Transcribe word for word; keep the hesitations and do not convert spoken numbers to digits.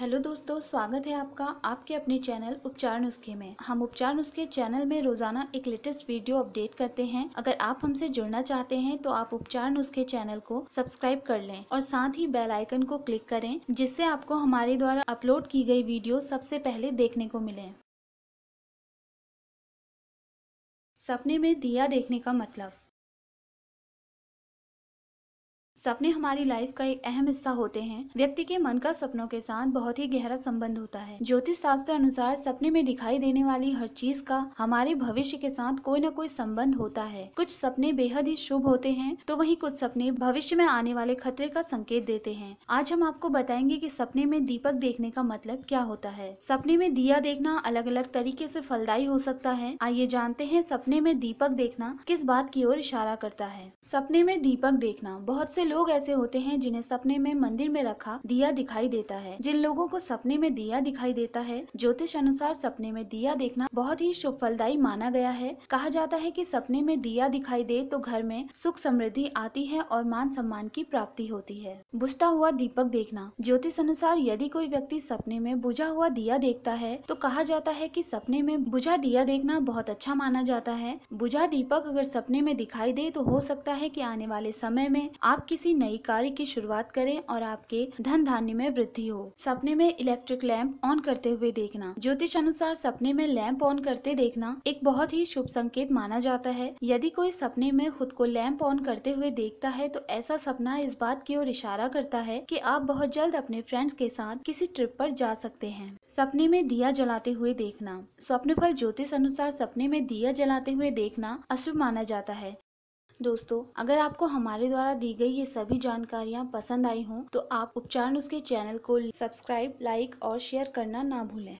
Hello दोस्तों, स्वागत है आपका आपके अपने चैनल उपचार नुस्खे में। हम उपचार नुस्खे चैनल में रोजाना एक लेटेस्ट वीडियो अपडेट करते हैं। अगर आप हमसे जुड़ना चाहते हैं तो आप उपचार नुस्खे चैनल को सब्सक्राइब कर लें और साथ ही बेल आइकन को क्लिक करें, जिससे आपको हमारे द्वारा अपलोड की गई वीडियो सबसे पहले देखने को मिले। सपने में दिया देखने का मतलब। सपने हमारी लाइफ का एक अहम हिस्सा होते हैं। व्यक्ति के मन का सपनों के साथ बहुत ही गहरा संबंध होता है। ज्योतिष शास्त्र अनुसार सपने में दिखाई देने वाली हर चीज का हमारे भविष्य के साथ कोई न कोई संबंध होता है। कुछ सपने बेहद ही शुभ होते हैं तो वहीं कुछ सपने भविष्य में आने वाले खतरे का संकेत देते हैं। आज हम आपको बताएंगे कि सपने में दीपक देखने का मतलब क्या होता है। सपने में दिया देखना अलग अलग तरीके से फलदायी हो सकता है। आइए जानते हैं सपने में दीपक देखना किस बात की ओर इशारा करता है। सपने में दीपक देखना। बहुत से लोग ऐसे होते हैं जिन्हें सपने में मंदिर में रखा दिया दिखाई देता है। जिन लोगों को सपने में दिया दिखाई देता है, ज्योतिष अनुसार सपने में दिया देखना बहुत ही शुभ फलदायी माना गया है। कहा जाता है कि सपने में दिया दिखाई दे तो घर में सुख समृद्धि आती है और मान सम्मान की प्राप्ति होती है। बुझता हुआ दीपक देखना। ज्योतिष अनुसार यदि कोई व्यक्ति सपने में बुझा हुआ दिया देखता है तो कहा जाता है कि सपने में बुझा दिया देखना बहुत अच्छा माना जाता है। बुझा दीपक अगर सपने में दिखाई दे तो हो सकता है कि आने वाले समय में आपकी किसी नई कार्य की शुरुआत करें और आपके धन धान्य में वृद्धि हो। सपने में इलेक्ट्रिक लैंप ऑन करते हुए देखना। ज्योतिष अनुसार सपने में लैंप ऑन करते देखना एक बहुत ही शुभ संकेत माना जाता है। यदि कोई सपने में खुद को लैंप ऑन करते हुए देखता है तो ऐसा सपना इस बात की ओर इशारा करता है कि आप बहुत जल्द अपने फ्रेंड्स के साथ किसी ट्रिप पर जा सकते हैं। सपने में दिया जलाते हुए देखना। स्वप्नफल। ज्योतिष अनुसार सपने में दिया जलाते हुए देखना अशुभ माना जाता है। दोस्तों, अगर आपको हमारे द्वारा दी गई ये सभी जानकारियाँ पसंद आई हों तो आप उपचार नुस्खे चैनल को सब्सक्राइब, लाइक और शेयर करना ना भूलें।